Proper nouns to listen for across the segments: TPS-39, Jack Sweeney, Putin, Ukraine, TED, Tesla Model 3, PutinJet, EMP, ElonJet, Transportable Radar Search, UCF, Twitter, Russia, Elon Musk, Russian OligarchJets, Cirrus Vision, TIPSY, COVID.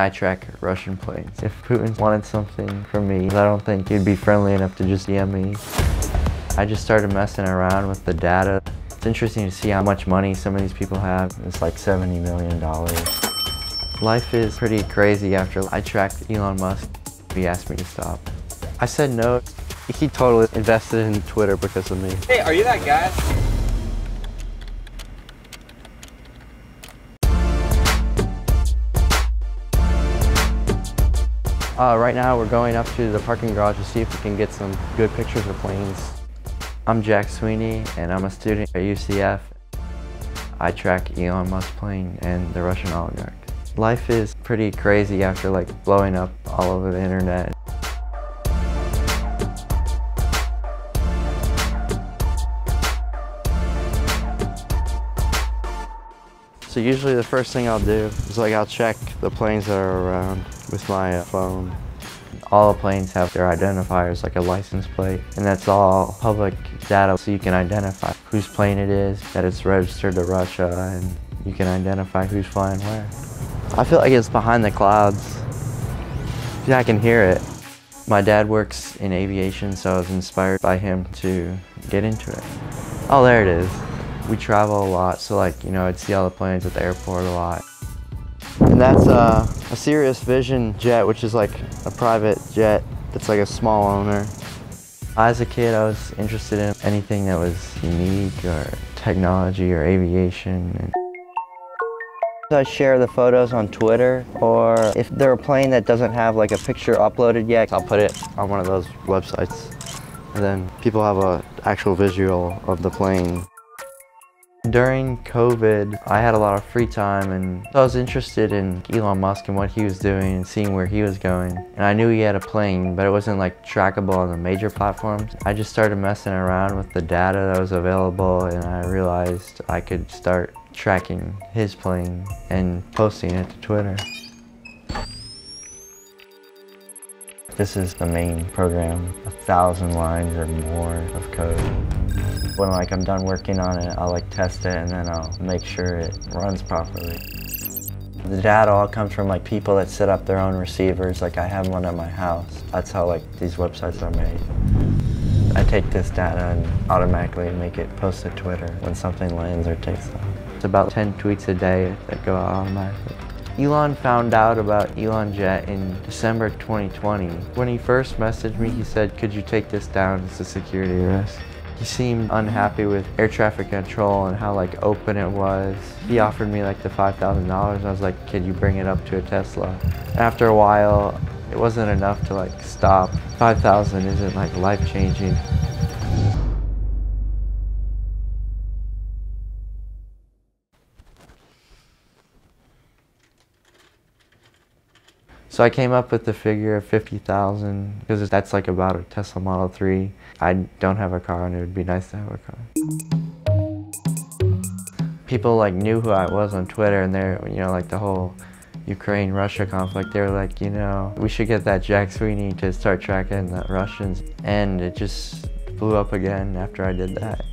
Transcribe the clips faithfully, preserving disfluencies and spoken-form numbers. I track Russian planes. If Putin wanted something from me, I don't think he'd be friendly enough to just D M me. I just started messing around with the data. It's interesting to see how much money some of these people have. It's like seventy million dollars. Life is pretty crazy after I tracked Elon Musk. He asked me to stop. I said no. He totally invested in Twitter because of me. Hey, are you that guy? Uh, right now we're going up to the parking garage to see if we can get some good pictures of planes. I'm Jack Sweeney and I'm a student at U C F. I track Elon Musk's plane and the Russian oligarch. Life is pretty crazy after like blowing up all over the internet. So usually the first thing I'll do is like I'll check the planes that are around with my phone. All the planes have their identifiers, like a license plate, and that's all public data, so you can identify whose plane it is, that it's registered to Russia, and you can identify who's flying where. I feel like it's behind the clouds. Yeah, I can hear it. My dad works in aviation, so I was inspired by him to get into it. Oh, there it is. We travel a lot, so like, you know, I'd see all the planes at the airport a lot. And that's uh, a Cirrus Vision jet, which is like a private jet that's like a small owner. As a kid, I was interested in anything that was unique or technology or aviation. I share the photos on Twitter, or if they're a plane that doesn't have like a picture uploaded yet, I'll put it on one of those websites. And then people have an actual visual of the plane. During COVID, I had a lot of free time and I was interested in Elon Musk and what he was doing and seeing where he was going. And I knew he had a plane, but it wasn't like trackable on the major platforms. I just started messing around with the data that was available and I realized I could start tracking his plane and posting it to Twitter. This is the main program, a thousand lines or more of code. When like I'm done working on it, I'll like test it and then I'll make sure it runs properly. The data all comes from like people that set up their own receivers. Like I have one at my house. That's how like these websites are made. I take this data and automatically make it post to Twitter when something lands or takes off. It's about ten tweets a day that go out automatically. Elon found out about ElonJet in December twenty twenty. When he first messaged me, he said, "Could you take this down? It's a security risk." He seemed unhappy with air traffic control and how like open it was. He offered me like the five thousand dollars. I was like, "Could you bring it up to a Tesla?" After a while, it wasn't enough to like stop. five thousand isn't like life-changing. So I came up with the figure of fifty thousand, because that's like about a Tesla Model three. I don't have a car and it would be nice to have a car. People like knew who I was on Twitter and they're, you know, like the whole Ukraine-Russia conflict, they were like, you know, we should get that Jack Sweeney to start tracking the Russians. And it just blew up again after I did that.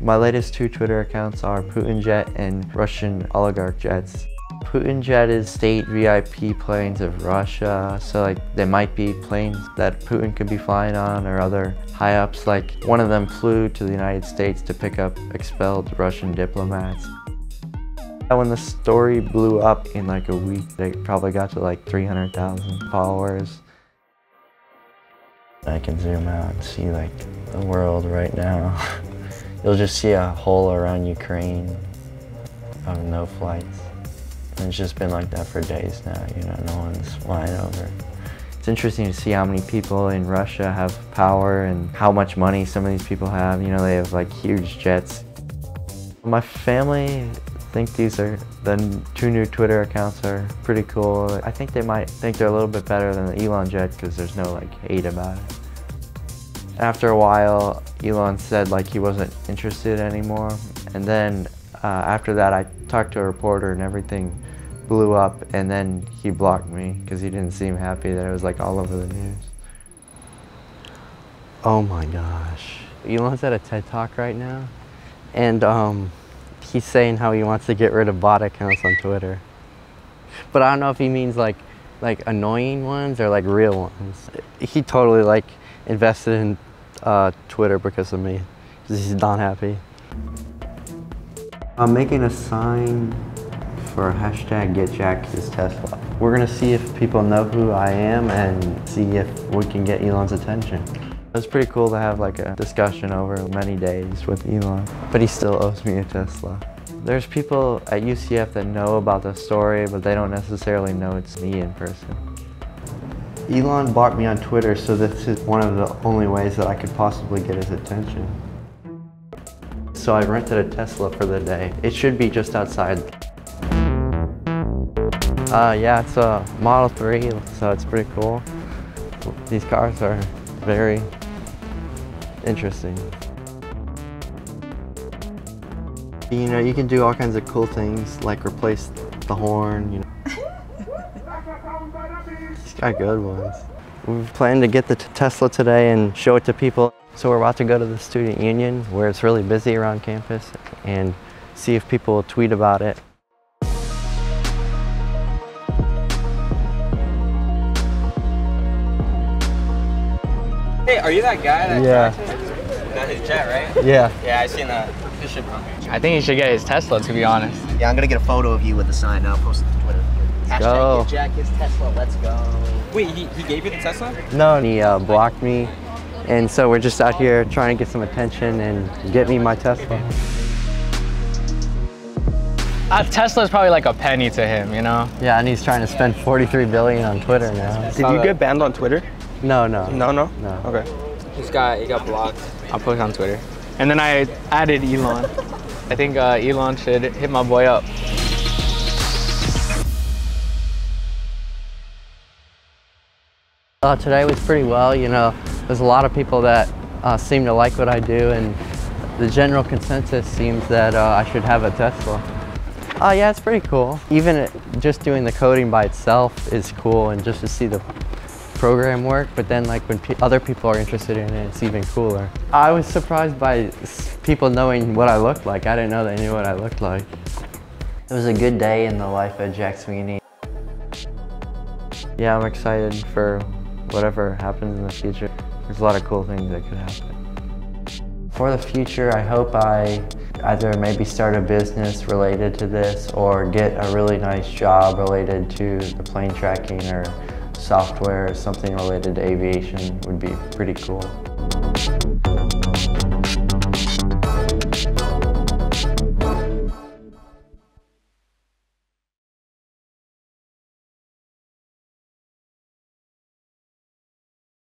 My latest two Twitter accounts are PutinJet and Russian OligarchJets. PutinJet is state V I P planes of Russia, so like there might be planes that Putin could be flying on or other high-ups. Like one of them flew to the United States to pick up expelled Russian diplomats. When the story blew up in like a week, they probably got to like three hundred thousand followers. I can zoom out and see like the world right now. You'll just see a hole around Ukraine of no flights. It's just been like that for days now, you know, no one's flying over. It's interesting to see how many people in Russia have power and how much money some of these people have. You know, they have like huge jets. My family think these are, the two new Twitter accounts are pretty cool. I think they might think they're a little bit better than the ElonJet because there's no like hate about it. After a while, Elon said like he wasn't interested anymore. And then uh, after that, I talked to a reporter and everything blew up, and then he blocked me because he didn't seem happy that it was like all over the news. Oh my gosh. Elon's at a TED Talk right now, and um, he's saying how he wants to get rid of bot accounts on Twitter. But I don't know if he means like like annoying ones or like real ones. He totally like invested in uh, Twitter because of me. He's not happy. I'm making a sign for hashtag Get Jacked Is Tesla. We're gonna see if people know who I am and see if we can get Elon's attention. It was pretty cool to have like a discussion over many days with Elon, but he still owes me a Tesla. There's people at U C F that know about the story, but they don't necessarily know it's me in person. Elon blocked me on Twitter, so this is one of the only ways that I could possibly get his attention. So I rented a Tesla for the day. It should be just outside. Uh, yeah, it's a Model three, so it's pretty cool. These cars are very interesting. You know, you can do all kinds of cool things, like replace the horn, you know. He's got good ones. We plan to get the Tesla today and show it to people. So we're about to go to the student union, where it's really busy around campus, and see if people will tweet about it. Hey, are you that guy that yeah. Not his jet, right? Yeah. Yeah, I've seen that. He should probably. I think he should get his Tesla, to be honest. Yeah, I'm gonna get a photo of you with the sign now, post it to Twitter. Hashtag Get Jack Is Tesla, let's go. Wait, he, he gave you the Tesla? No, he uh, blocked me. And so we're just out here trying to get some attention and get me my Tesla. A Tesla's probably like a penny to him, you know? Yeah, and he's trying to spend forty-three billion dollars on Twitter now. Did you get banned on Twitter? No, no. No, no? No. Okay. He's got, he got blocked. I'll post on Twitter. And then I added Elon. I think uh, Elon should hit my boy up. Uh, today was pretty well, you know. There's a lot of people that uh, seem to like what I do, and the general consensus seems that uh, I should have a Tesla. Oh uh, yeah, it's pretty cool. Even just doing the coding by itself is cool, and just to see the program work, but then like when pe other people are interested in it, it's even cooler. I was surprised by people knowing what I looked like. I didn't know they knew what I looked like. It was a good day in the life of Jack Sweeney. Yeah, I'm excited for whatever happens in the future. There's a lot of cool things that could happen. For the future, I hope I either maybe start a business related to this or get a really nice job related to the plane tracking or software, or something related to aviation would be pretty cool.